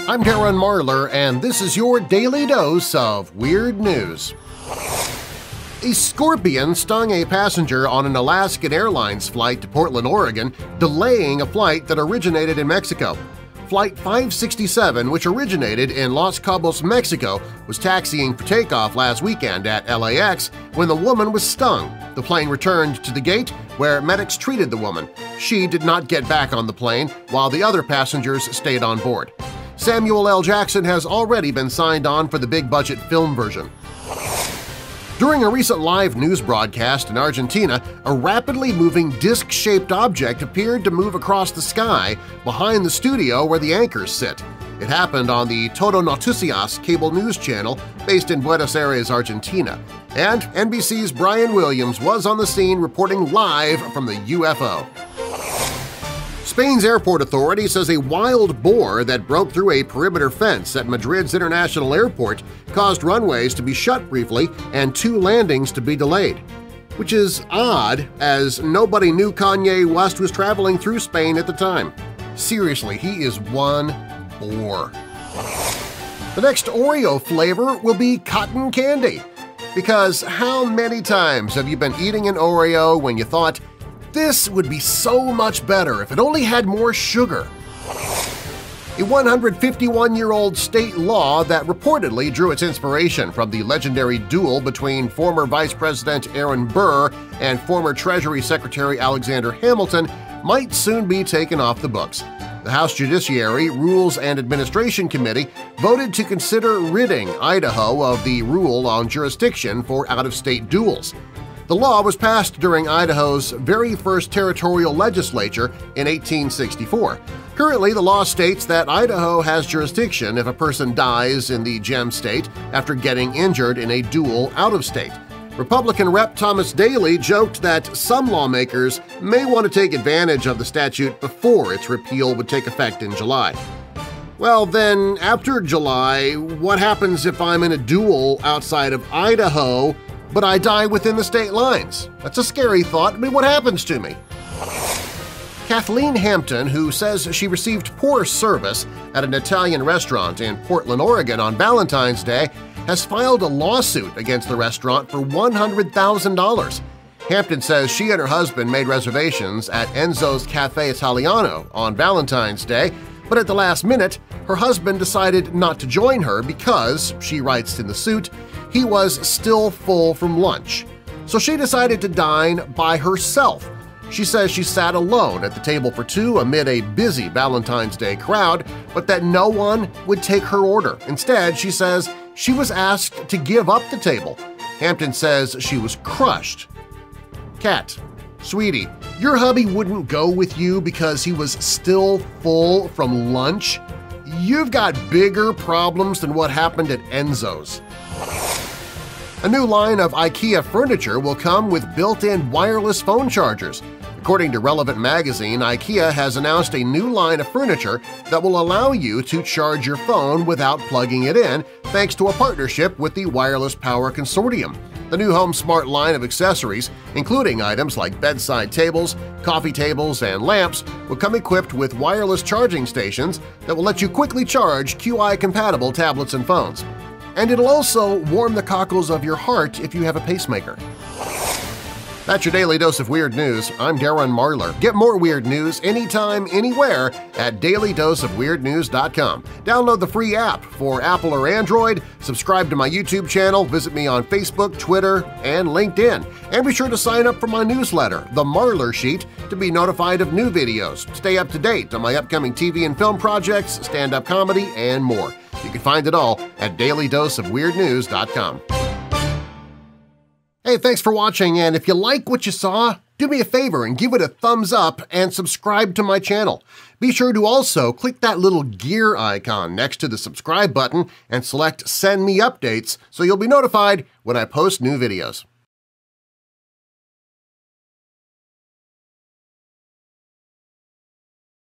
I'm Darren Marlar, and this is your Daily Dose of Weird News. A scorpion stung a passenger on an Alaska Airlines flight to Portland, Oregon, delaying a flight that originated in Mexico. Flight 567, which originated in Los Cabos, Mexico, was taxiing for takeoff last weekend at LAX when the woman was stung. The plane returned to the gate, where medics treated the woman. She did not get back on the plane, while the other passengers stayed on board. Samuel L. Jackson has already been signed on for the big-budget film version. During a recent live news broadcast in Argentina, a rapidly moving disc-shaped object appeared to move across the sky behind the studio where the anchors sit. It happened on the Todo Noticias cable news channel based in Buenos Aires, Argentina, and NBC's Brian Williams was on the scene reporting live from the UFO. Spain's airport authority says a wild boar that broke through a perimeter fence at Madrid's International Airport caused runways to be shut briefly and two landings to be delayed. Which is odd, as nobody knew Kanye West was traveling through Spain at the time. Seriously, he is one boar. The next Oreo flavor will be cotton candy. Because how many times have you been eating an Oreo when you thought, "This would be so much better if it only had more sugar"? A 151-year-old state law that reportedly drew its inspiration from the legendary duel between former Vice President Aaron Burr and former Treasury Secretary Alexander Hamilton might soon be taken off the books. The House Judiciary, Rules and Administration Committee voted to consider ridding Idaho of the rule on jurisdiction for out-of-state duels. The law was passed during Idaho's very first territorial legislature in 1864. Currently, the law states that Idaho has jurisdiction if a person dies in the gem state after getting injured in a duel out of state. Republican Rep. Thomas Daly joked that some lawmakers may want to take advantage of the statute before its repeal would take effect in July. Well, then, after July, what happens if I'm in a duel outside of Idaho but I die within the state lines? That's a scary thought. I mean, what happens to me? Kathleen Hampton, who says she received poor service at an Italian restaurant in Portland, Oregon on Valentine's Day, has filed a lawsuit against the restaurant for $100,000. Hampton says she and her husband made reservations at Enzo's Cafe Italiano on Valentine's Day, but at the last minute, her husband decided not to join her because, she writes in the suit, he was still full from lunch. So she decided to dine by herself. She says she sat alone at the table for two amid a busy Valentine's Day crowd, but that no one would take her order. Instead, she says she was asked to give up the table. Hampton says she was crushed. Cat, sweetie, your hubby wouldn't go with you because he was still full from lunch? You've got bigger problems than what happened at Enzo's. A new line of IKEA furniture will come with built-in wireless phone chargers. According to Relevant Magazine, IKEA has announced a new line of furniture that will allow you to charge your phone without plugging it in, thanks to a partnership with the Wireless Power Consortium. The new HomeSmart line of accessories, including items like bedside tables, coffee tables, and lamps, will come equipped with wireless charging stations that will let you quickly charge QI-compatible tablets and phones. And it'll also warm the cockles of your heart if you have a pacemaker. That's your Daily Dose of Weird News. I'm Darren Marlar. Get more weird news anytime, anywhere at DailyDoseOfWeirdNews.com. Download the free app for Apple or Android, subscribe to my YouTube channel, visit me on Facebook, Twitter, and LinkedIn, and be sure to sign up for my newsletter, The Marlar Sheet, to be notified of new videos. Stay up to date on my upcoming TV and film projects, stand-up comedy, and more. You can find it all at DailyDoseOfWeirdNews.com. Hey, thanks for watching, and if you like what you saw, do me a favor and give it a thumbs up and subscribe to my channel. Be sure to also click that little gear icon next to the subscribe button and select Send Me Updates so you'll be notified when I post new videos.